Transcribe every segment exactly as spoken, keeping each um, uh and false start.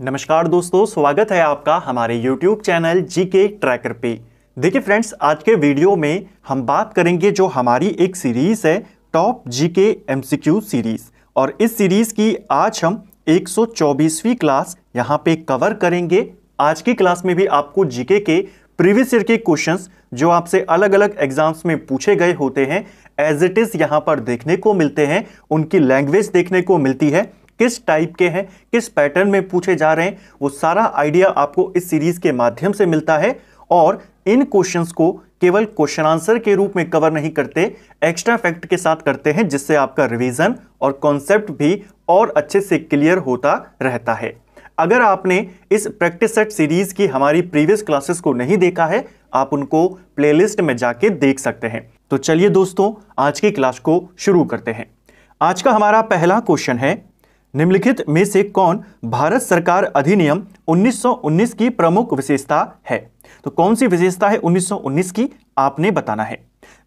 नमस्कार दोस्तों, स्वागत है आपका हमारे YouTube चैनल जीके ट्रैकर पे। देखिए फ्रेंड्स, आज के वीडियो में हम बात करेंगे जो हमारी एक सीरीज़ है टॉप जीके एमसीक्यू सीरीज़, और इस सीरीज़ की आज हम एक सौ चौबीसवीं क्लास यहाँ पे कवर करेंगे। आज की क्लास में भी आपको जीके के प्रीवियस ईयर के क्वेश्चंस जो आपसे अलग अलग एग्जाम्स में पूछे गए होते हैं एज इट इज़ यहाँ पर देखने को मिलते हैं, उनकी लैंग्वेज देखने को मिलती है, किस टाइप के हैं, किस पैटर्न में पूछे जा रहे हैं, वो सारा आइडिया आपको इस सीरीज के माध्यम से मिलता है। और इन क्वेश्चंस को केवल क्वेश्चन आंसर के रूप में कवर नहीं करते, एक्स्ट्रा फैक्ट के साथ करते हैं, जिससे आपका रिवीजन और कॉन्सेप्ट भी और अच्छे से क्लियर होता रहता है। अगर आपने इस प्रैक्टिस सेट सीरीज की हमारी प्रीवियस क्लासेस को नहीं देखा है, आप उनको प्लेलिस्ट में जाके देख सकते हैं। तो चलिए दोस्तों, आज की क्लास को शुरू करते हैं। आज का हमारा पहला क्वेश्चन है, निम्नलिखित में से कौन भारत सरकार अधिनियम उन्नीस सौ उन्नीस की प्रमुख विशेषता है? तो कौन सी विशेषता है उन्नीस सौ उन्नीस की, आपने बताना है।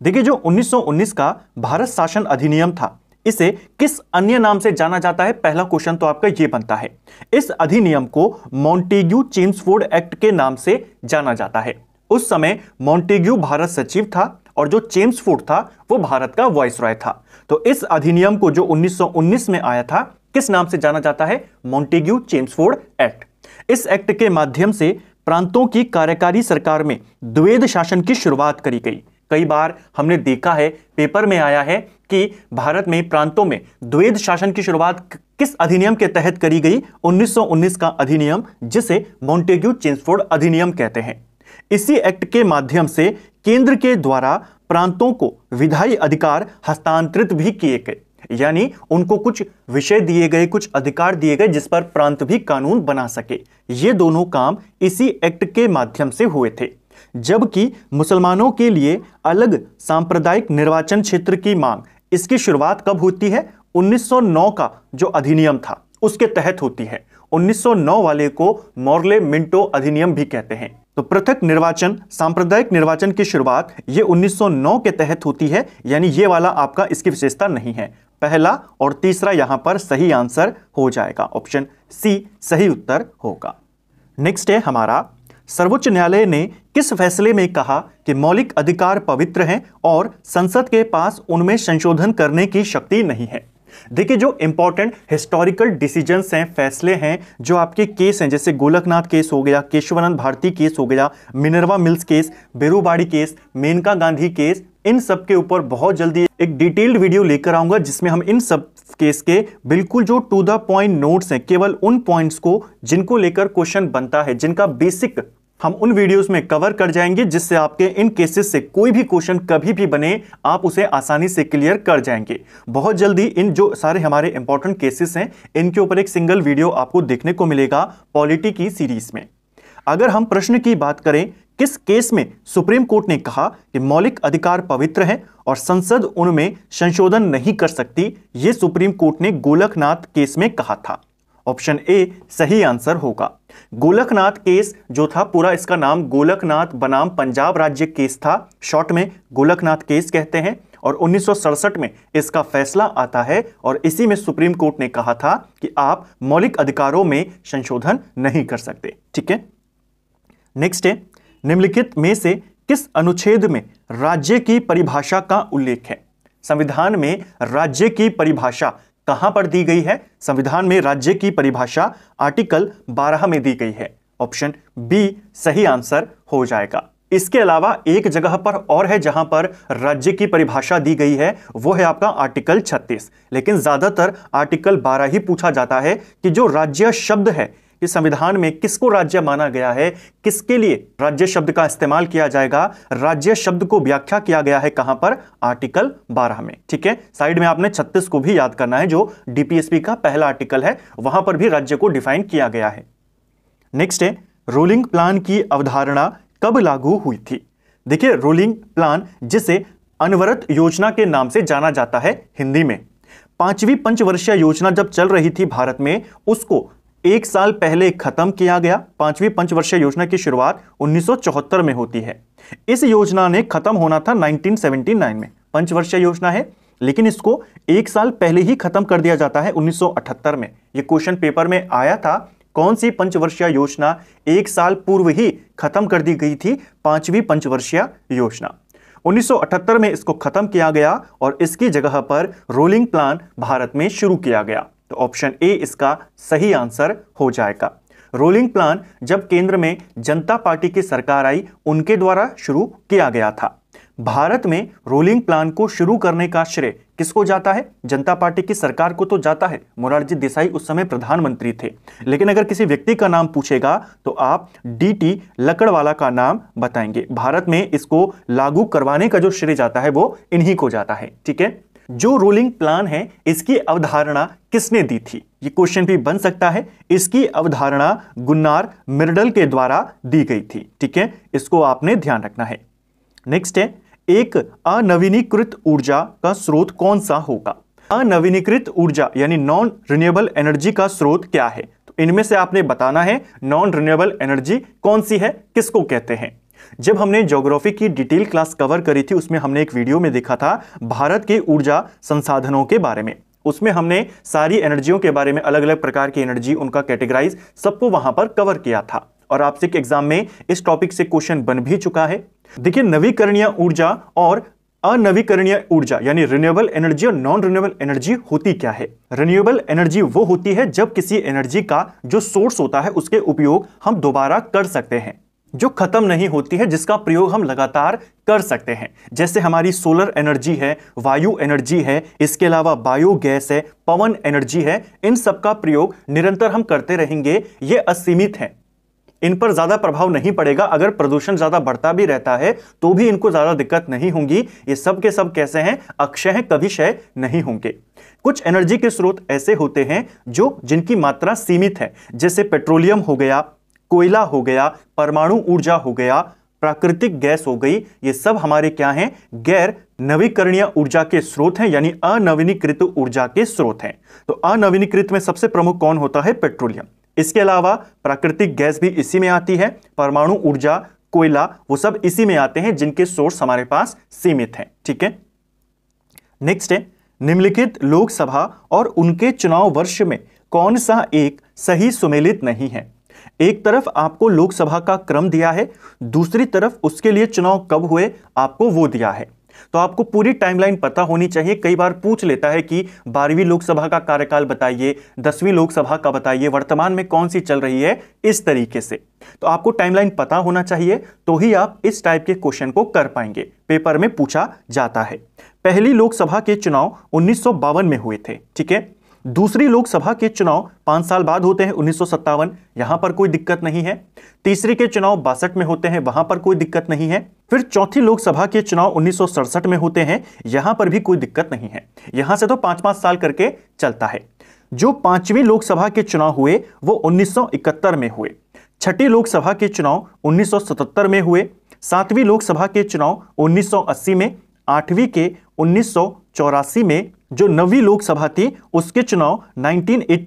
देखिए, जो उन्नीस सौ उन्नीस का भारत शासन अधिनियम था, इसे किस अन्य नाम से जाना जाता है? पहला क्वेश्चन तो आपका ये बनता है। इस अधिनियम को मॉन्टेग्यू-चेम्सफोर्ड एक्ट के नाम से जाना जाता है। उस समय मॉन्टेग्यू भारत सचिव था और जो चेम्सफोर्ड था वो भारत का वाइसरॉय था। तो इस अधिनियम को जो उन्नीस सौ उन्नीस में आया था, किस नाम से जाना जाता है? Montagu Chelmsford Act. इस एक्ट के माध्यम से प्रांतों की कार्यकारी सरकार में द्वैध शासन की शुरुआत करी गई। कई बार हमने देखा है, पेपर में आया है कि भारत में प्रांतों में द्वैध शासन की शुरुआत किस अधिनियम के तहत करी गई? उन्नीस सौ उन्नीस का अधिनियम, जिसे मॉन्टेग्यू चेम्सफोर्ड अधिनियम कहते हैं। इसी एक्ट के माध्यम से केंद्र के द्वारा प्रांतों को विधायी अधिकार हस्तांतरित भी किए गए, यानी उनको कुछ विषय दिए गए, कुछ अधिकार दिए गए, जिस पर प्रांत भी कानून बना सके। ये दोनों काम इसी एक्ट के माध्यम से हुए थे। जबकि मुसलमानों के लिए अलग सांप्रदायिक निर्वाचन क्षेत्र की मांग, इसकी शुरुआत कब होती है? उन्नीस सौ नौ का जो अधिनियम था उसके तहत होती है। उन्नीस सौ नौ वाले को मॉर्ले-मिंटो अधिनियम भी कहते हैं। तो पृथक निर्वाचन, सांप्रदायिक निर्वाचन की शुरुआत ये उन्नीस सौ नौ के तहत होती है, यानी ये वाला आपका इसकी विशेषता नहीं है। पहला और तीसरा यहां पर सही आंसर हो जाएगा, ऑप्शन सी सही उत्तर होगा। नेक्स्ट है हमारा, सर्वोच्च न्यायालय ने किस फैसले में कहा कि मौलिक अधिकार पवित्र हैं और संसद के पास उनमें संशोधन करने की शक्ति नहीं है? देखिए, जो इंपॉर्टेंट हिस्टोरिकल डिसीजंस हैं, फैसले हैं, जो आपके केस हैं, जैसे गोलकनाथ केस हो गया, केशवानंद भारती केस हो गया, Minerva Mills case, Berubari case, Maneka Gandhi case, इन सब के ऊपर बहुत जल्दी एक डिटेल्ड वीडियो लेकर आऊंगा, जिसमें हम इन सब केस के बिल्कुल जो टू द पॉइंट नोट्स हैं, केवल उन पॉइंट्स को जिनको लेकर क्वेश्चन बनता है, जिनका बेसिक हम उन वीडियोस में कवर कर जाएंगे, जिससे आपके इन केसेस से कोई भी क्वेश्चन कभी भी बने, आप उसे आसानी से क्लियर कर जाएंगे। बहुत जल्दी इन जो सारे हमारे इंपॉर्टेंट केसेस हैं, इनके ऊपर एक सिंगल वीडियो आपको देखने को मिलेगा पॉलिटी की सीरीज में। अगर हम प्रश्न की बात करें, किस केस में सुप्रीम कोर्ट ने कहा कि मौलिक अधिकार पवित्र हैं और संसद उनमें संशोधन नहीं कर सकती? ये सुप्रीम कोर्ट ने गोलकनाथ केस में कहा था। ऑप्शन ए सही आंसर होगा। गोलकनाथ केस जो था, पूरा इसका नाम गोलकनाथ बनाम पंजाब राज्य केस था, शॉर्ट में गोलकनाथ केस कहते हैं, और उन्नीस सौ सड़सठ में इसका फैसला आता है, और इसी में सुप्रीम कोर्ट ने कहा था कि आप मौलिक अधिकारों में संशोधन नहीं कर सकते। ठीक है, नेक्स्ट है, निम्नलिखित में से किस अनुच्छेद में राज्य की परिभाषा का उल्लेख है? संविधान में राज्य की परिभाषा कहां पर दी गई है? संविधान में राज्य की परिभाषा आर्टिकल बारह में दी गई है। ऑप्शन बी सही आंसर हो जाएगा। इसके अलावा एक जगह पर और है जहां पर राज्य की परिभाषा दी गई है, वो है आपका आर्टिकल छत्तीस, लेकिन ज्यादातर आर्टिकल बारह ही पूछा जाता है कि जो राज्य शब्द है, कि संविधान में किसको राज्य माना गया है, किसके लिए राज्य शब्द का इस्तेमाल किया जाएगा। राज्य शब्द को व्याख्या किया गया है कहां पर? आर्टिकल बारह में। ठीक है, साइड में आपने छत्तीस को भी याद करना है, जो डीपीएसपी का पहला आर्टिकल है, वहां पर भी राज्य को डिफाइन किया गया है। नेक्स्ट है, रोलिंग प्लान की अवधारणा कब लागू हुई थी? देखिए, रोलिंग प्लान, जिसे अनवरत योजना के नाम से जाना जाता है हिंदी में, पांचवी पंचवर्षीय योजना जब चल रही थी भारत में, उसको एक साल पहले खत्म किया गया। पांचवी पंचवर्षीय योजना की शुरुआत उन्नीस सौ चौहत्तर में होती है। इस योजना ने खत्म होना था उन्नीस सौ उन्यासी में, पंचवर्षीय योजना है, लेकिन इसको एक साल पहले ही खत्म कर दिया जाता है उन्नीस सौ अठहत्तर में। ये क्वेश्चन पेपर में आया था, कौन सी पंचवर्षीय योजना एक साल पूर्व ही खत्म कर दी गई थी, पांचवी पंचवर्षीय योजना। उन्नीस सौ अठहत्तर में इसको खत्म किया गया और इसकी जगह पर रोलिंग प्लान भारत में शुरू किया गया। तो ऑप्शन ए इसका सही आंसर हो जाएगा। रोलिंग प्लान जब केंद्र में जनता पार्टी की सरकार आई उनके द्वारा शुरू किया गया था। भारत में रोलिंग प्लान को शुरू करने का श्रेय किसको जाता है? जनता पार्टी की सरकार को तो जाता है। मोरारजी देसाई उस समय प्रधानमंत्री थे। लेकिन अगर किसी व्यक्ति का नाम पूछेगा तो आप डी टी लकड़वाला का नाम बताएंगे। भारत में इसको लागू करवाने का जो श्रेय जाता है वो इन्हीं को जाता है। ठीक है, जो रोलिंग प्लान है इसकी अवधारणा किसने दी थी? ये क्वेश्चन भी बन सकता है। इसकी अवधारणा गुन्नार मिर्डल के द्वारा दी गई थी। ठीक है, इसको आपने ध्यान रखना है। नेक्स्ट है, एक अनवीनीकृत ऊर्जा का स्रोत कौन सा होगा? अनवीनीकृत ऊर्जा यानी नॉन रिन्यूएबल एनर्जी का स्रोत क्या है? तो इनमें से आपने बताना है नॉन रिन्यूएबल एनर्जी कौन सी है, किसको कहते हैं। जब हमने ज्योग्राफी की डिटेल क्लास कवर करी थी उसमें हमने एक वीडियो में देखा था भारत के ऊर्जा संसाधनों के बारे में। उसमें हमने सारी एनर्जियों के बारे में, अलग अलग प्रकार की एनर्जी, उनका कैटेगराइज, सबको वहां पर कवर किया था। और आपसे के एग्जाम में इस टॉपिक से क्वेश्चन बन भी चुका है। देखिए, नवीकरणीय ऊर्जा और अनवीकरणीय ऊर्जा यानी रिन्यूएबल एनर्जी और नॉन रिन्यूएबल एनर्जी होती क्या है? रिन्यूएबल एनर्जी वो होती है जब किसी एनर्जी का जो सोर्स होता है उसके उपयोग हम दोबारा कर सकते हैं, जो खत्म नहीं होती है, जिसका प्रयोग हम लगातार कर सकते हैं। जैसे हमारी सोलर एनर्जी है, वायु एनर्जी है, इसके अलावा बायोगैस है, पवन एनर्जी है, इन सब का प्रयोग निरंतर हम करते रहेंगे। ये असीमित है, इन पर ज्यादा प्रभाव नहीं पड़ेगा। अगर प्रदूषण ज्यादा बढ़ता भी रहता है तो भी इनको ज्यादा दिक्कत नहीं होगी। ये सब के सब कैसे हैं? अक्षय हैं, कभी क्षय नहीं होंगे। कुछ एनर्जी के स्रोत ऐसे होते हैं जो जिनकी मात्रा सीमित है, जैसे पेट्रोलियम हो गया, कोयला हो गया, परमाणु ऊर्जा हो गया, प्राकृतिक गैस हो गई। ये सब हमारे क्या हैं? गैर नवीकरणीय ऊर्जा के स्रोत हैं, यानी अनवीनीकृत ऊर्जा के स्रोत हैं। तो अनवीनीकृत में सबसे प्रमुख कौन होता है? पेट्रोलियम। इसके अलावा प्राकृतिक गैस भी इसी में आती है, परमाणु ऊर्जा, कोयला, वो सब इसी में आते हैं जिनके सोर्स हमारे पास सीमित हैं। ठीक है, नेक्स्ट है, निम्नलिखित लोकसभा और उनके चुनाव वर्ष में कौन सा एक सही सुमेलित नहीं है? एक तरफ आपको लोकसभा का क्रम दिया है, दूसरी तरफ उसके लिए चुनाव कब हुए आपको वो दिया है। तो आपको पूरी टाइमलाइन पता होनी चाहिए। कई बार पूछ लेता है कि बारहवीं लोकसभा का कार्यकाल बताइए, दसवीं लोकसभा का बताइए, वर्तमान में कौन सी चल रही है, इस तरीके से। तो आपको टाइमलाइन पता होना चाहिए, तो ही आप इस टाइप के क्वेश्चन को कर पाएंगे, पेपर में पूछा जाता है। पहली लोकसभा के चुनाव उन्नीस सौ बावन में हुए थे। ठीक है, दूसरी लोकसभा के चुनाव पांच साल बाद होते हैं, उन्नीस सौ सत्तावन, यहां पर कोई दिक्कत नहीं है। तीसरे के चुनाव बासठ में होते हैं, वहां पर कोई दिक्कत नहीं है। फिर चौथी लोकसभा के चुनाव उन्नीस सौ सड़सठ में होते हैं, यहां पर भी कोई दिक्कत नहीं है। यहां से तो पांच पांच साल करके चलता है। जो पांचवी लोकसभा के चुनाव हुए वो उन्नीस सौ इकहत्तर में हुए। छठी लोकसभा के चुनाव उन्नीस सौ सतहत्तर में हुए। सातवीं लोकसभा के चुनाव उन्नीस सौ अस्सी में, आठवीं के उन्नीस सौ चौरासी में, जो नवीं लोकसभा थी उसके चुनाव उन्नीस सौ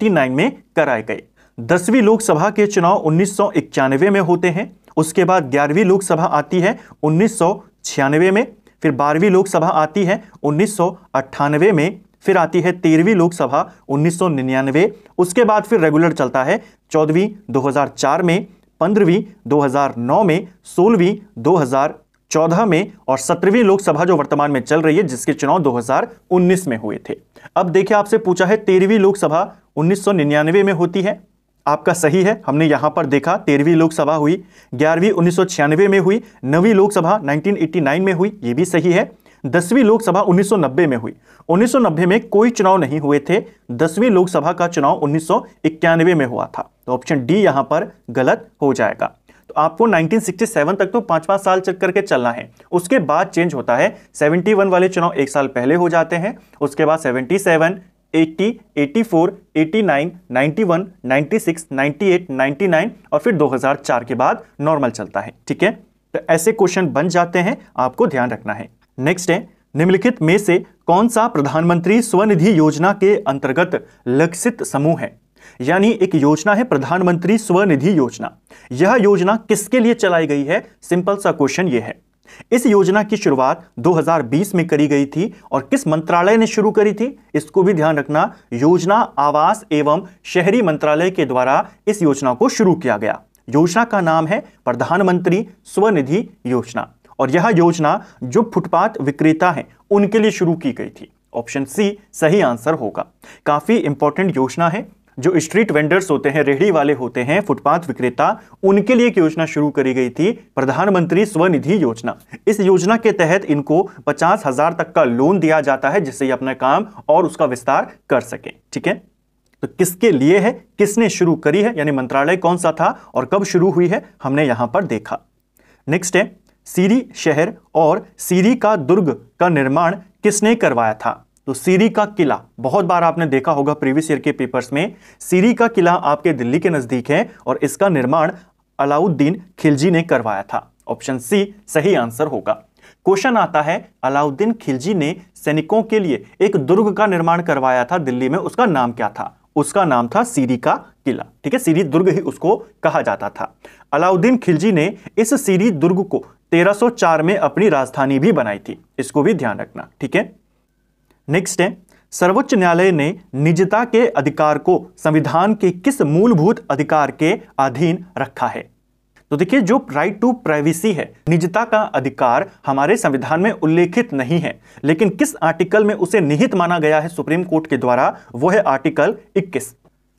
नवासी में कराए गए। दसवीं लोकसभा के चुनाव उन्नीस सौ इक्यानवे में होते हैं। उसके बाद ग्यारहवीं लोकसभा आती है उन्नीस सौ छियानवे में, फिर बारहवीं लोकसभा आती है उन्नीस सौ अट्ठानवे में, फिर आती है तेरहवीं लोकसभा उन्नीस सौ निन्यानवे। उसके बाद फिर रेगुलर चलता है चौदहवीं दो हज़ार चार में, पंद्रहवीं दो हज़ार नौ में, सोलहवीं दो हज़ार चौदह में और सत्रहवीं लोकसभा जो वर्तमान में चल रही है जिसके चुनाव दो हज़ार उन्नीस में हुए थे। अब देखिए, आपसे पूछा है तेरहवीं लोकसभा उन्नीस सौ निन्यानवे में होती है, आपका सही है। हमने यहां पर देखा तेरहवीं लोकसभा हुई, ग्यारहवीं उन्नीस सौ छियानवे में हुई, नवीं लोकसभा उन्नीस सौ नवासी में हुई, ये भी सही है। दसवीं लोकसभा उन्नीस सौ नब्बे में हुई। उन्नीस सौ नब्बे में कोई चुनाव नहीं हुए थे। दसवीं लोकसभा का चुनाव उन्नीस सौ इक्यानवे में हुआ था। तो ऑप्शन डी यहां पर गलत हो जाएगा। तो आपको उन्नीस सौ सड़सठ तक तो पांच पांच साल चेक करके चलना है। उसके बाद चेंज होता है, इकहत्तर वाले चुनाव एक साल पहले हो जाते हैं, उसके बाद सतहत्तर, अस्सी, चौरासी, नवासी, इक्यानवे, छियानवे, अट्ठानवे, अट्ठानवे और फिर दो हज़ार चार के बाद नॉर्मल चलता है। ठीक है, तो ऐसे क्वेश्चन बन जाते हैं, आपको ध्यान रखना है। नेक्स्ट है, निम्नलिखित में से कौन सा प्रधानमंत्री स्वनिधि योजना के अंतर्गत लक्षित समूह है? यानी एक योजना है प्रधानमंत्री स्वनिधि योजना। यह योजना किसके लिए चलाई गई है? सिंपल सा क्वेश्चन यह है। इस योजना की शुरुआत दो हज़ार बीस में करी गई थी और किस मंत्रालय ने शुरू करी थी इसको भी ध्यान रखना। योजना, आवास एवं शहरी मंत्रालय के द्वारा इस योजना को शुरू किया गया। योजना का नाम है प्रधानमंत्री स्वनिधि योजना और यह योजना जो फुटपाथ विक्रेता हैं उनके लिए शुरू की गई थी। ऑप्शन सी सही आंसर होगा। काफी इंपॉर्टेंट योजना है। जो स्ट्रीट वेंडर्स होते हैं, रेहड़ी वाले होते हैं, फुटपाथ विक्रेता, उनके लिए एक योजना शुरू करी गई थी, प्रधानमंत्री स्वनिधि योजना। इस योजना के तहत इनको पचास हजार तक का लोन दिया जाता है जिससे ये अपना काम और उसका विस्तार कर सके। ठीक है, तो किसके लिए है, किसने शुरू करी है, यानी मंत्रालय कौन सा था और कब शुरू हुई है, हमने यहां पर देखा। नेक्स्ट है सीरी शहर और सीरी का दुर्ग का निर्माण किसने करवाया था। तो सीरी का किला बहुत बार आपने देखा होगा प्रीवियस ईयर के पेपर्स में। सीरी का किला आपके दिल्ली के नजदीक है और इसका निर्माण अलाउद्दीन खिलजी ने करवाया था। ऑप्शन सी सही आंसर होगा। क्वेश्चन आता है अलाउद्दीन खिलजी ने सैनिकों के लिए एक दुर्ग का निर्माण करवाया था दिल्ली में, उसका नाम क्या था। उसका नाम था सीरी का किला। ठीक है, सीरी दुर्ग ही उसको कहा जाता था। अलाउद्दीन खिलजी ने इस सीरी दुर्ग को तेरह सौ चार में अपनी राजधानी भी बनाई थी, इसको भी ध्यान रखना। ठीक है, नेक्स्ट है सर्वोच्च न्यायालय ने निजता के अधिकार को संविधान के किस मूलभूत अधिकार के अधीन रखा है। तो देखिए, जो राइट टू प्राइवेसी है, निजता का अधिकार हमारे संविधान में उल्लेखित नहीं है, लेकिन किस आर्टिकल में उसे निहित माना गया है सुप्रीम कोर्ट के द्वारा, वो है आर्टिकल इक्कीस।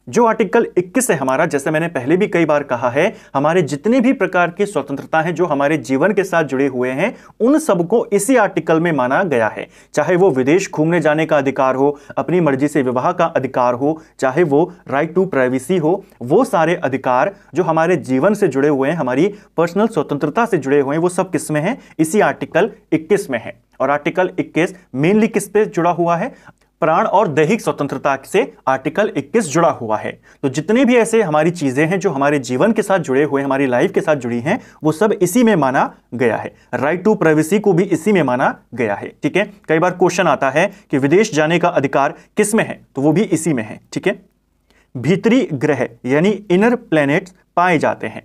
जो आर्टिकल इक्कीस है हमारा, जैसे मैंने पहले भी कई बार कहा है, हमारे जितने भी प्रकार की स्वतंत्रता हैं जो हमारे जीवन के साथ जुड़े हुए हैं उन सबको इसी आर्टिकल में माना गया है। चाहे वो विदेश घूमने जाने का अधिकार हो, अपनी मर्जी से विवाह का अधिकार हो, चाहे वो राइट टू प्राइवेसी हो, वो सारे अधिकार जो हमारे जीवन से जुड़े हुए हैं, हमारी पर्सनल स्वतंत्रता से जुड़े हुए हैं, वो सब किस में है, इसी आर्टिकल इक्कीस में है। और आर्टिकल इक्कीस मेनली किस पे जुड़ा हुआ है, प्राण और दैहिक स्वतंत्रता से आर्टिकल इक्कीस जुड़ा हुआ है। तो जितने भी ऐसे हमारी चीजें हैं जो हमारे जीवन के साथ जुड़े हुए, हमारी लाइफ के साथ जुड़ी हैं, वो सब इसी में माना गया है। राइट टू प्राइवेसी को भी इसी में माना गया है। ठीक है, कई बार क्वेश्चन आता है कि विदेश जाने का अधिकार किस में है, तो वो भी इसी में है। ठीक है, भीतरी ग्रह यानी इनर प्लैनेट्स पाए जाते हैं।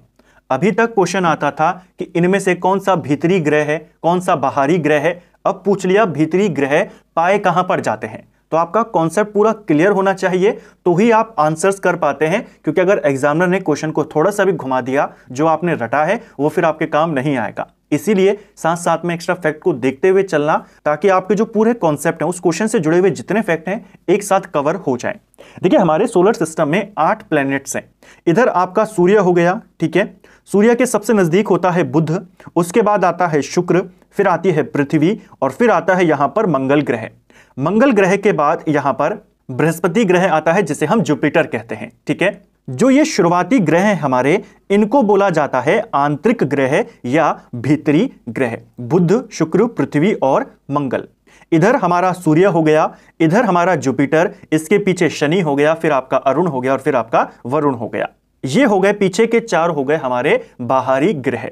अभी तक क्वेश्चन आता था कि इनमें से कौन सा भीतरी ग्रह है, कौन सा बाहरी ग्रह है। अब पूछ लिया भीतरी ग्रह पाए कहां पर जाते हैं, तो आपका कॉन्सेप्ट पूरा क्लियर होना चाहिए, तो ही आप आंसर्स कर पाते हैं। क्योंकि अगर एग्जामिनर ने क्वेश्चन को थोड़ा सा भी घुमा दिया, जो आपने रटा है वो फिर आपके काम नहीं आएगा। इसीलिए साथ साथ में एक्स्ट्रा फैक्ट को देखते हुए चलना, ताकि आपके जो पूरे कॉन्सेप्ट हैं, उस क्वेश्चन से जुड़े हुए जितने फैक्ट हैं, एक साथ कवर हो जाए। देखिए, हमारे सोलर सिस्टम में आठ प्लैनेट्स हैं। इधर आपका सूर्य हो गया। ठीक है, सूर्य के सबसे नजदीक होता है बुध, उसके बाद आता है शुक्र, फिर आती है पृथ्वी और फिर आता है यहां पर मंगल ग्रह। मंगल ग्रह के बाद यहां पर बृहस्पति ग्रह आता है जिसे हम जुपिटर कहते हैं। ठीक है, जो ये शुरुआती ग्रह हैं हमारे, इनको बोला जाता है आंतरिक ग्रह या भीतरी ग्रह। बुध, शुक्र, पृथ्वी और मंगल। इधर हमारा सूर्य हो गया, इधर हमारा जुपिटर, इसके पीछे शनि हो गया, फिर आपका अरुण हो गया और फिर आपका वरुण हो गया। ये हो गए पीछे के चार, हो गए हमारे बाहरी ग्रह।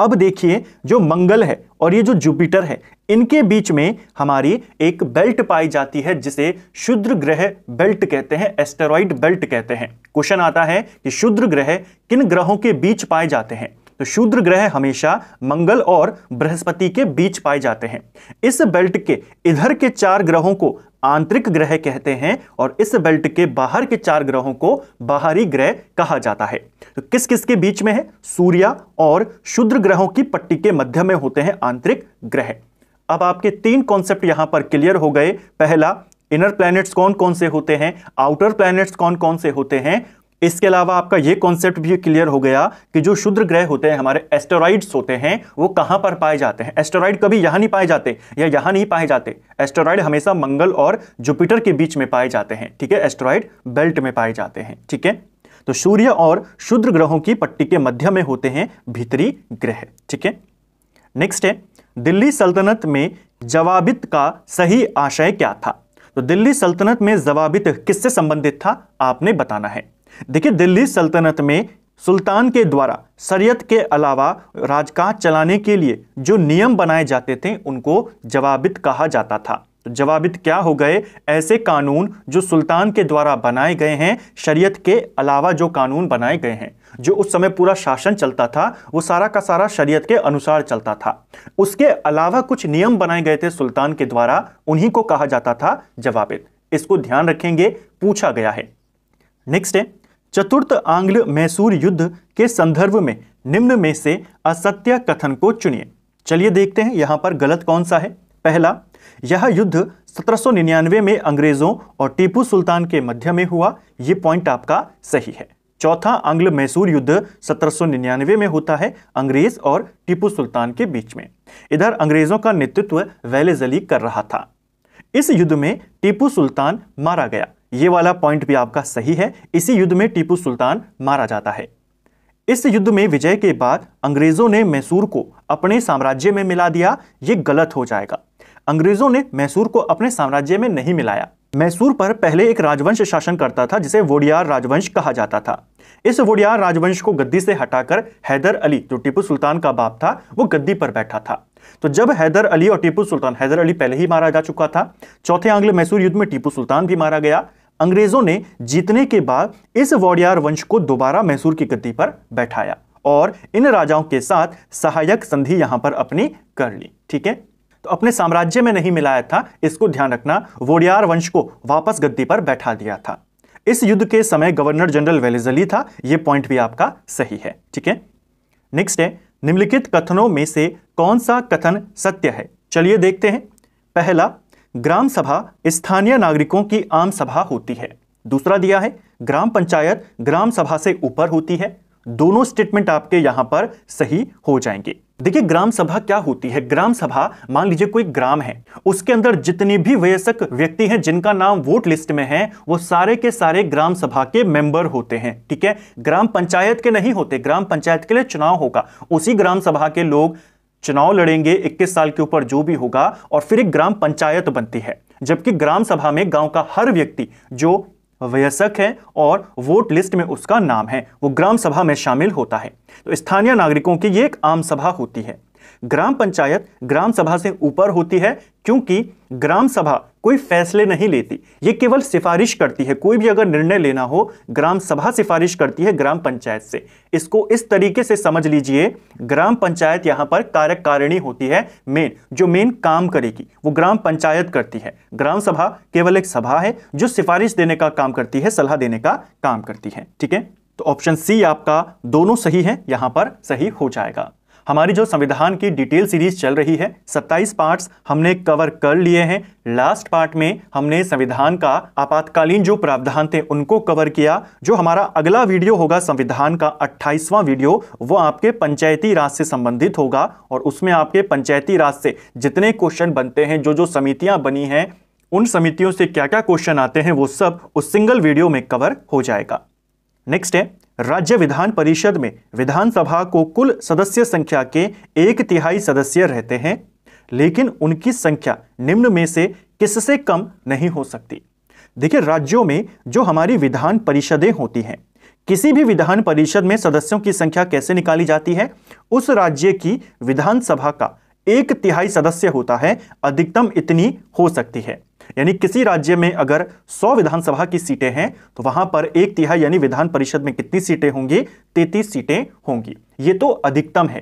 अब देखिए, जो मंगल है और ये जो जुपिटर है, इनके बीच में हमारी एक बेल्ट पाई जाती है जिसे क्षुद्र ग्रह बेल्ट कहते हैं, एस्टेरॉइड बेल्ट कहते हैं। क्वेश्चन आता है कि क्षुद्र ग्रह किन ग्रहों के बीच पाए जाते हैं, तो क्षुद्र ग्रह हमेशा मंगल और बृहस्पति के बीच पाए जाते हैं। इस बेल्ट के इधर के चार ग्रहों को आंतरिक ग्रह कहते हैं और इस बेल्ट के बाहर के चार ग्रहों को बाहरी ग्रह कहा जाता है। तो किस किस के बीच में है, सूर्य और क्षुद्र ग्रहों की पट्टी के मध्य में होते हैं आंतरिक ग्रह। अब आपके तीन कॉन्सेप्ट यहां पर क्लियर हो गए। पहला, इनर प्लैनेट्स कौन कौन से होते हैं, आउटर प्लैनेट्स कौन कौन से होते हैं। इसके अलावा आपका ये कॉन्सेप्ट भी क्लियर हो गया कि जो क्षुद्र ग्रह होते हैं हमारे, एस्टेरॉइड्स होते हैं, वो कहाँ पर पाए जाते हैं। एस्टेरॉइड कभी यहाँ नहीं पाए जाते या यहाँ नहीं पाए जाते। एस्टेरॉइड हमेशा मंगल और जुपिटर के बीच में पाए जाते हैं। ठीक है, एस्टेरॉइड बेल्ट में पाए जाते हैं। ठीक है, तो सूर्य और क्षुद्र ग्रहों की पट्टी के मध्य में होते हैं भीतरी ग्रह। ठीक है, नेक्स्ट है दिल्ली सल्तनत में जवाबित का सही आशय क्या था। तो दिल्ली सल्तनत में जवाबित किससे संबंधित था, आपने बताना है। देखिए, दिल्ली सल्तनत में सुल्तान के द्वारा शरीयत के अलावा राजकाज चलाने के लिए जो नियम बनाए जाते थे उनको जवाबित कहा जाता था। तो जवाबित क्या हो गए, ऐसे कानून जो सुल्तान के द्वारा बनाए गए हैं, शरीयत के अलावा जो कानून बनाए गए हैं। जो उस समय पूरा शासन चलता था वो सारा का सारा शरीयत के अनुसार चलता था। उसके अलावा कुछ नियम बनाए गए थे सुल्तान के द्वारा, उन्हीं को कहा जाता था जवाबित। इसको ध्यान रखेंगे, पूछा गया है। नेक्स्ट है, चतुर्थ आंग्ल मैसूर युद्ध के संदर्भ में निम्न में से असत्य कथन को चुनिए। चलिए देखते हैं यहां पर गलत कौन सा है। पहला, यह युद्ध सत्रह सौ निन्यानवे में अंग्रेजों और टीपू सुल्तान के मध्य में हुआ, यह पॉइंट आपका सही है। चौथा, आंग्ल मैसूर युद्ध सत्रह सौ निन्यानवे में होता है अंग्रेज और टीपू सुल्तान के बीच में। इधर अंग्रेजों का नेतृत्व वेलेजली कर रहा था। इस युद्ध में टीपू सुल्तान मारा गया, ये वाला पॉइंट भी आपका सही है। इसी युद्ध में टीपू सुल्तान मारा जाता है। इस युद्ध में विजय के बाद अंग्रेजों ने मैसूर को अपने साम्राज्य में मिला दिया, ये गलत हो जाएगा। अंग्रेजों ने मैसूर को अपने साम्राज्य में नहीं मिलाया। मैसूर पर पहले एक राजवंश शासन करता था जिसे वोडियार राजवंश कहा जाता था। इस वोडियार राजवंश को गद्दी से हटाकर हैदर अली, जो टीपू सुल्तान का बाप था, वो गद्दी पर बैठा था। तो जब हैदर अली और टीपू सुल्तान, हैदर अली पहले ही मारा जा चुका था, चौथे आंग्ल मैसूर युद्ध में टीपू सुल्तान भी मारा गया। अंग्रेजों ने जीतने के बाद इस वोडियार वंश को दोबारा मैसूर की गद्दी पर बैठाया और इन राजाओं के साथ सहायक संधि यहां पर अपनी कर ली। ठीक है, तो अपने साम्राज्य में नहीं मिलाया था, इसको ध्यान रखना। वोडियार वंश को वापस गद्दी पर बैठा दिया था। इस युद्ध के समय गवर्नर जनरल वेलेजली था, यह पॉइंट भी आपका सही है। ठीक है, नेक्स्ट है, निम्नलिखित कथनों में से कौन सा कथन सत्य है। चलिए देखते हैं। पहला, ग्राम सभा स्थानीय नागरिकों की आम सभा होती है। दूसरा दिया है, ग्राम पंचायत ग्राम सभा से ऊपर होती है। दोनों स्टेटमेंट आपके यहां पर सही हो जाएंगे। देखिए, ग्राम सभा क्या होती है। ग्राम सभा, मान लीजिए कोई ग्राम है, उसके अंदर जितने भी वयस्क व्यक्ति हैं जिनका नाम वोट लिस्ट में है, वो सारे के सारे ग्राम सभा के मेंबर होते हैं। ठीक है, ग्राम पंचायत के नहीं होते। ग्राम पंचायत के लिए चुनाव होगा, उसी ग्राम सभा के लोग चुनाव लड़ेंगे, इक्कीस साल के ऊपर जो भी होगा, और फिर एक ग्राम पंचायत बनती है। जबकि ग्राम सभा में गांव का हर व्यक्ति जो वयस्क है और वोट लिस्ट में उसका नाम है, वो ग्राम सभा में शामिल होता है। तो स्थानीय नागरिकों की ये एक आम सभा होती है। ग्राम पंचायत ग्राम सभा से ऊपर होती है क्योंकि ग्राम सभा कोई फैसले नहीं लेती, ये केवल सिफारिश करती है। कोई भी अगर निर्णय लेना हो, ग्राम सभा सिफारिश करती है ग्राम पंचायत से। इसको इस तरीके से समझ लीजिए, ग्राम पंचायत यहाँ पर कार्यकारिणी होती है, मेन जो मेन काम करेगी वो ग्राम पंचायत करती है। ग्राम सभा केवल एक सभा है जो सिफारिश देने का काम करती है, सलाह देने का काम करती है। ठीक है, तो ऑप्शन सी आपका दोनों सही है, यहाँ पर सही हो जाएगा। हमारी जो संविधान की डिटेल सीरीज चल रही है, सत्ताईस पार्ट्स हमने कवर कर लिए हैं। लास्ट पार्ट में हमने संविधान का आपातकालीन जो प्रावधान थे उनको कवर किया। जो हमारा अगला वीडियो होगा संविधान का अट्ठाईसवां वीडियो, वो आपके पंचायती राज से संबंधित होगा और उसमें आपके पंचायती राज से जितने क्वेश्चन बनते हैं, जो जो समितियां बनी हैं, उन समितियों से क्या क्या क्वेश्चन आते हैं, वो सब उस सिंगल वीडियो में कवर हो जाएगा। नेक्स्ट है, राज्य विधान परिषद में विधानसभा को कुल सदस्य संख्या के एक तिहाई सदस्य रहते हैं, लेकिन उनकी संख्या निम्न में से किससे कम नहीं हो सकती। देखिए, राज्यों में जो हमारी विधान परिषदें होती हैं, किसी भी विधान परिषद में सदस्यों की संख्या कैसे निकाली जाती है, उस राज्य की विधानसभा का एक तिहाई सदस्य होता है, अधिकतम इतनी हो सकती है। यानी किसी राज्य में अगर सौ विधानसभा की सीटें हैं तो वहां पर एक तिहाई यानी विधान परिषद में कितनी सीटें होंगी, तैंतीस सीटें होंगी। ये तो अधिकतम है,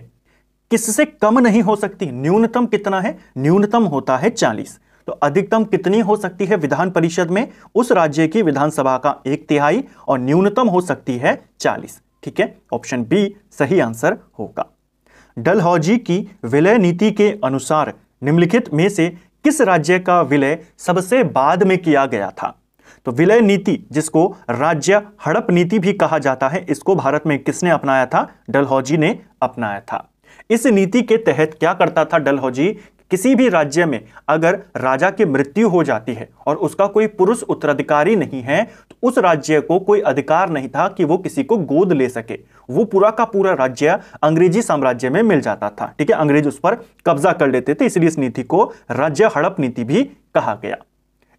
किससे कम नहीं हो सकती। न्यूनतम कितना है, न्यूनतम होता है चालीस। तो अधिकतम कितनी हो सकती है विधान परिषद में, उस राज्य की विधानसभा का एक तिहाई, और न्यूनतम हो सकती है चालीस। ठीक है, ऑप्शन बी सही आंसर होगा। डलहौजी की विलय नीति के अनुसार निम्नलिखित में से किस राज्य का विलय सबसे बाद में किया गया था। तो विलय नीति, जिसको राज्य हड़प नीति भी कहा जाता है, इसको भारत में किसने अपनाया था, डलहौजी ने अपनाया था। इस नीति के तहत क्या करता था डलहौजी, किसी भी राज्य में अगर राजा की मृत्यु हो जाती है और उसका कोई पुरुष उत्तराधिकारी नहीं है, तो उस राज्य को कोई अधिकार नहीं था कि वो किसी को गोद ले सके। वो पूरा का पूरा राज्य अंग्रेजी साम्राज्य में मिल जाता था। ठीक है, अंग्रेज उस पर कब्जा कर लेते थे, इसलिए इस नीति को राज्य हड़प नीति भी कहा गया।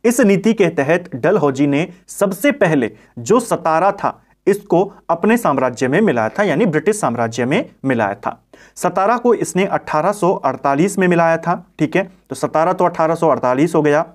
इस नीति के तहत डलहौजी ने सबसे पहले जो सतारा था, इसको अपने साम्राज्य में मिलाया था, यानी ब्रिटिश साम्राज्य में मिलाया था। सतारा को इसने अठारह सौ अड़तालीस में मिलाया था। ठीक है, तो सतारा तो अठारह सौ अड़तालीस हो गया।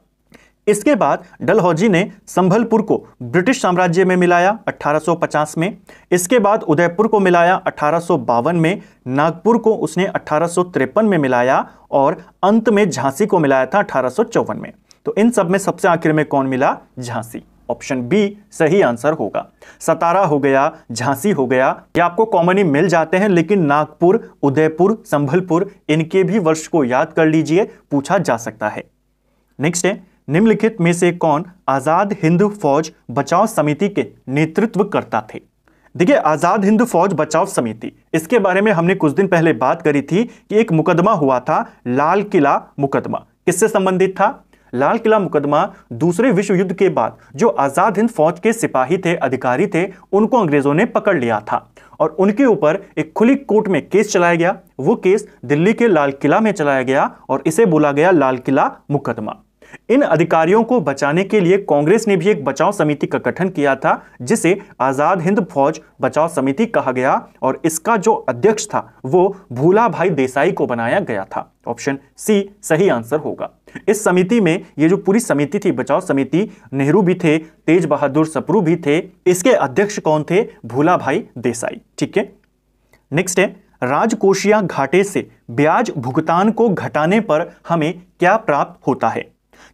इसके बाद डलहौजी ने संभलपुर को ब्रिटिश साम्राज्य में मिलाया अठारह सौ पचास में। इसके बाद उदयपुर को मिलाया अठारह सौ बावन में, नागपुर को उसने अठारह सौ तिरपन में मिलाया और अंत में झांसी को मिलाया था अठारह सौ चौवन में। तो इन सब में सबसे आखिर में कौन मिला? झांसी। ऑप्शन बी सही आंसर होगा। सतारा हो गया, झांसी हो गया, ये आपको कॉमनली मिल जाते हैं, लेकिन नागपुर, उदयपुर, संभलपुर इनके भी वर्ष को याद कर लीजिए, पूछा जा सकता है। नेक्स्ट है, निम्नलिखित में से कौन आजाद हिंद फौज बचाव समिति के नेतृत्व करता थे? देखिए, आजाद हिंद फौज बचाव समिति, इसके बारे में हमने कुछ दिन पहले बात करी थी कि एक मुकदमा हुआ था, लाल किला मुकदमा। किससे संबंधित था? लाल किला मुकदमा दूसरे विश्व युद्ध के बाद जो आज़ाद हिंद फौज के सिपाही थे, अधिकारी थे, उनको अंग्रेजों ने पकड़ लिया था और उनके ऊपर एक खुली कोर्ट में केस चलाया गया। वो केस दिल्ली के लाल किला में चलाया गया और इसे बोला गया लाल किला मुकदमा। इन अधिकारियों को बचाने के लिए कांग्रेस ने भी एक बचाव समिति का गठन किया था जिसे आज़ाद हिंद फौज बचाव समिति कहा गया और इसका जो अध्यक्ष था वो भूलाभाई देसाई को बनाया गया था। ऑप्शन सी सही आंसर होगा। इस समिति में ये जो पूरी समिति थी, बचाव समिति, नेहरू भी थे, तेज बहादुर सप्रू भी थे, इसके अध्यक्ष कौन थे? भूलाभाई देसाई। ठीक है, नेक्स्ट है, राजकोषीय घाटे से ब्याज भुगतान को घटाने पर हमें क्या प्राप्त होता है?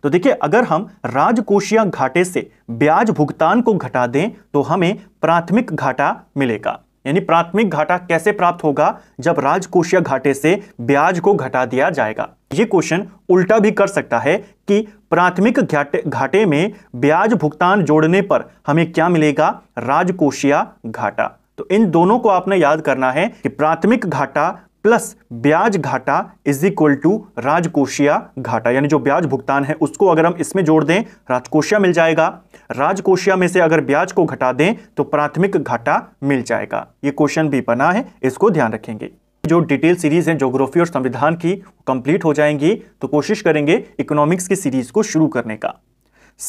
तो देखिए, अगर हम राजकोषीय घाटे से ब्याज भुगतान को घटा दें तो हमें प्राथमिक घाटा मिलेगा। यानी प्राथमिक घाटा कैसे प्राप्त होगा? जब राजकोषीय घाटे से ब्याज को घटा दिया जाएगा। ये क्वेश्चन उल्टा भी कर सकता है कि प्राथमिक घाटे घाटे में ब्याज भुगतान जोड़ने पर हमें क्या मिलेगा? राजकोषीय घाटा। तो इन दोनों को आपने याद करना है कि प्राथमिक घाटा प्लस ब्याज घाटा इज इक्वल टू राजकोषीय घाटा। यानी जो ब्याज भुगतान है उसको अगर हम इसमें जोड़ दें, राजकोषीय मिल जाएगा। राजकोषीय में से अगर ब्याज को घटा दें तो प्राथमिक घाटा मिल जाएगा। ये क्वेश्चन भी बना है, इसको ध्यान रखेंगे। जो डिटेल सीरीज है ज्योग्राफी और संविधान की कंप्लीट हो जाएंगी, तो कोशिश करेंगे इकोनॉमिक्स की सीरीज को शुरू करने का।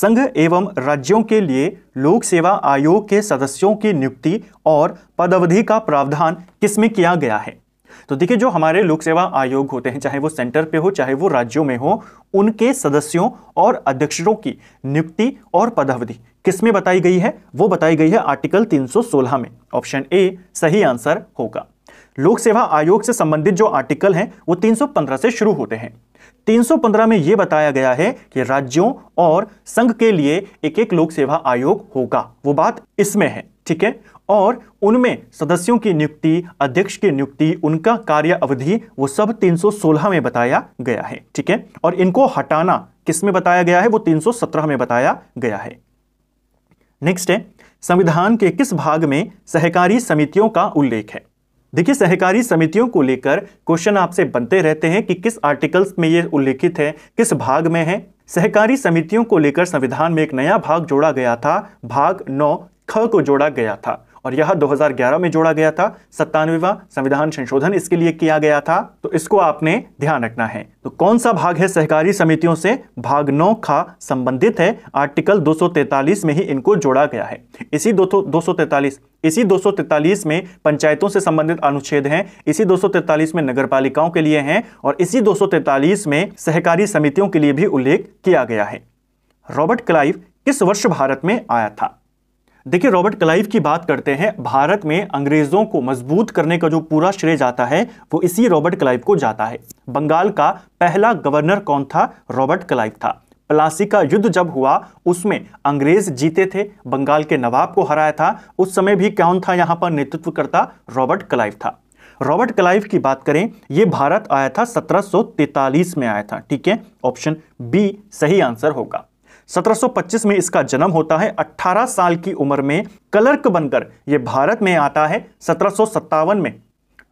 संघ एवं राज्यों के लिए लोक सेवा आयोग के सदस्यों की नियुक्ति और पदावधि का प्रावधान किसमें किया गया है? तो देखिए, जो हमारे लोक सेवा आयोग होते हैं, चाहे वो सेंटर पे हो चाहे वो राज्यों में हो, उनके सदस्यों और अध्यक्षों की नियुक्ति और पदावधि किसमें बताई गई है? वो बताई गई है आर्टिकल तीन सौ सोलह में। ऑप्शन ए सही आंसर होगा। लोक सेवा आयोग से संबंधित जो आर्टिकल हैं वो तीन सौ पंद्रह से शुरू होते हैं। तीन सौ पंद्रह में यह बताया गया है कि राज्यों और संघ के लिए एक एक लोक सेवा आयोग होगा, वो बात इसमें है। ठीक है, और उनमें सदस्यों की नियुक्ति, अध्यक्ष की नियुक्ति, उनका कार्य अवधि, वो सब तीन सौ सोलह में बताया गया है। ठीक है, और इनको हटाना किसमें बताया गया है? वो तीन सौ सत्रह में बताया गया है। नेक्स्ट है, संविधान के किस भाग में सहकारी समितियों का उल्लेख है? देखिए, सहकारी समितियों को लेकर क्वेश्चन आपसे बनते रहते हैं कि किस आर्टिकल्स में ये उल्लेखित है, किस भाग में है। सहकारी समितियों को लेकर संविधान में एक नया भाग जोड़ा गया था, भाग नौ ख को जोड़ा गया था और यह दो हज़ार ग्यारह में जोड़ा गया था। सत्तानवेवां संविधान संशोधन इसके लिए किया गया था। तो इसको आपने ध्यान रखना है। तो कौन सा भाग है सहकारी समितियों से? भाग नौ का संबंधित है, आर्टिकल दो सौ तैंतालीस में ही इनको जोड़ा गया है। इसी दो सौ तैंतालीस इसी दो सौ तैंतालीस में पंचायतों से संबंधित अनुच्छेद हैं, इसी दो सौ तैंतालीस में नगरपालिकाओं के लिए हैं और इसी दो सौ तैंतालीस में सहकारी समितियों के लिए भी उल्लेख किया गया है। रॉबर्ट क्लाइव किस वर्ष भारत में आया था? देखिए, रॉबर्ट क्लाइव की बात करते हैं, भारत में अंग्रेजों को मजबूत करने का जो पूरा श्रेय जाता है वो इसी रॉबर्ट क्लाइव को जाता है। बंगाल का पहला गवर्नर कौन था? रॉबर्ट क्लाइव था। प्लासी का युद्ध जब हुआ उसमें अंग्रेज जीते थे, बंगाल के नवाब को हराया था। उस समय भी कौन था यहाँ पर नेतृत्व करता? रॉबर्ट क्लाइव था। रॉबर्ट क्लाइव की बात करें, ये भारत आया था सत्रह सौ तैंतालीस में आया था। ठीक है, ऑप्शन बी सही आंसर होगा। सत्रह सौ पच्चीस में इसका जन्म होता है। अठारह साल की उम्र में क्लर्क बनकर ये भारत में आता है। सत्रह सौ सत्तावन में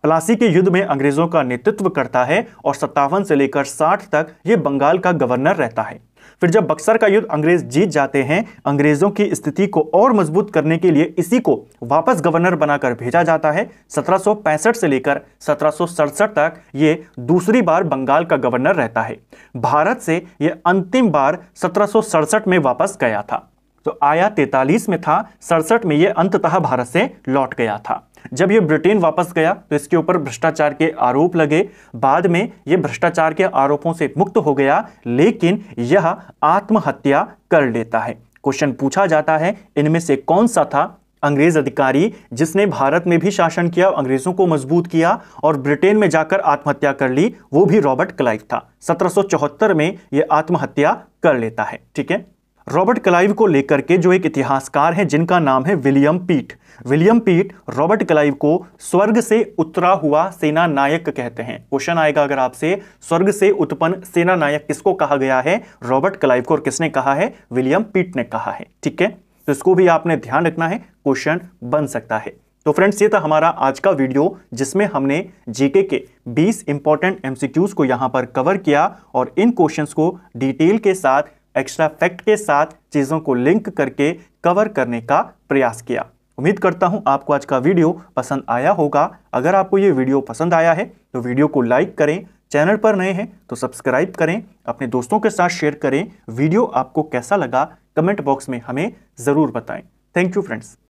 प्लासी के युद्ध में अंग्रेजों का नेतृत्व करता है और सत्तावन से लेकर साठ तक ये बंगाल का गवर्नर रहता है। फिर जब बक्सर का युद्ध अंग्रेज जीत जाते हैं, अंग्रेजों की स्थिति को और मजबूत करने के लिए इसी को वापस गवर्नर बनाकर भेजा जाता है। सत्रह सौ पैंसठ से लेकर सत्रह सौ सड़सठ तक ये दूसरी बार बंगाल का गवर्नर रहता है। भारत से ये अंतिम बार सत्रह सौ सड़सठ में वापस गया था। तो आया तैंतालीस में था, सड़सठ में ये अंततः भारत से लौट गया था। जब ये ब्रिटेन वापस गया तो इसके ऊपर भ्रष्टाचार के आरोप लगे, बाद में ये भ्रष्टाचार के आरोपों से मुक्त हो गया, लेकिन यह आत्महत्या कर लेता है। क्वेश्चन पूछा जाता है इनमें से कौन सा था अंग्रेज अधिकारी जिसने भारत में भी शासन किया, अंग्रेजों को मजबूत किया और ब्रिटेन में जाकर आत्महत्या कर ली, वो भी रॉबर्ट क्लाइव था। सत्रह सौ चौहत्तर में यह आत्महत्या कर लेता है। ठीक है, रॉबर्ट क्लाइव को लेकर के जो एक इतिहासकार हैं जिनका नाम है विलियम पीट, विलियम पीट रॉबर्ट क्लाइव को स्वर्ग से उतरा हुआ सेना नायक कहते हैं। क्वेश्चन आएगा अगर आपसे, स्वर्ग से उत्पन्न सेना नायक किसको कहा गया है? रॉबर्ट क्लाइव को। और किसने कहा है? विलियम पीट ने कहा है। ठीक है, तो इसको भी आपने ध्यान रखना है, क्वेश्चन बन सकता है। तो फ्रेंड्स, ये था हमारा आज का वीडियो जिसमें हमने जीके के बीस इंपॉर्टेंट एमसीक्यूज को यहां पर कवर किया और इन क्वेश्चंस को डिटेल के साथ, एक्स्ट्रा फैक्ट के साथ चीजों को लिंक करके कवर करने का प्रयास किया। उम्मीद करता हूं आपको आज का वीडियो पसंद आया होगा। अगर आपको ये वीडियो पसंद आया है तो वीडियो को लाइक करें, चैनल पर नए हैं तो सब्सक्राइब करें, अपने दोस्तों के साथ शेयर करें। वीडियो आपको कैसा लगा कमेंट बॉक्स में हमें ज़रूर बताएं। Thank you friends.